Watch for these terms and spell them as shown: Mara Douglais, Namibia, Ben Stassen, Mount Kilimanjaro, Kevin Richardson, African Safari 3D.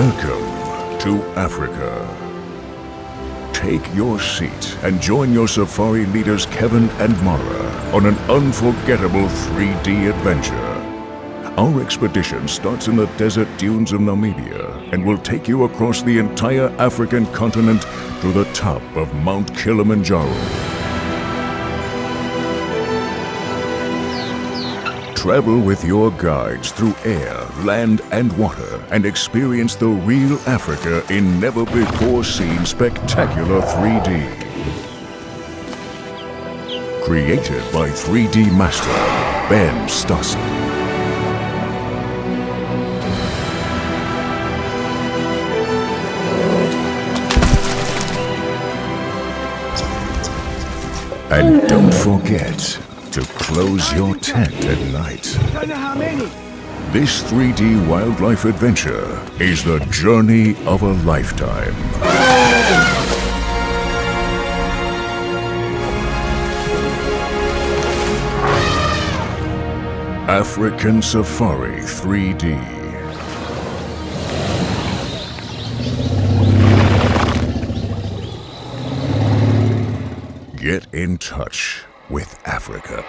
Welcome to Africa. Take your seat and join your safari leaders Kevin and Mara on an unforgettable 3D adventure. Our expedition starts in the desert dunes of Namibia and will take you across the entire African continent to the top of Mount Kilimanjaro. Travel with your guides through air, land and water and experience the real Africa in never-before-seen spectacular 3D. Created by 3D master Ben Stassen. And don't forget to close your tent at night. This 3D wildlife adventure is the journey of a lifetime. African Safari 3D. Get in touch with Africa.